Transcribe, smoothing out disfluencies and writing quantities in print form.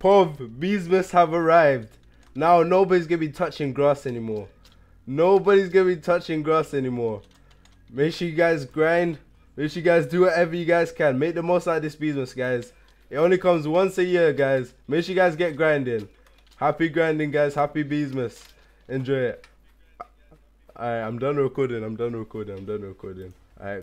Pov, Beesmas have arrived. Now nobody's gonna be touching grass anymore. Nobody's gonna be touching grass anymore. Make sure you guys grind. Make sure you guys do whatever you guys can. Make the most out of this Beesmas, guys. It only comes once a year, guys. Make sure you guys get grinding. Happy grinding, guys. Happy Beesmas. Enjoy it. Alright, I'm done recording. Alright.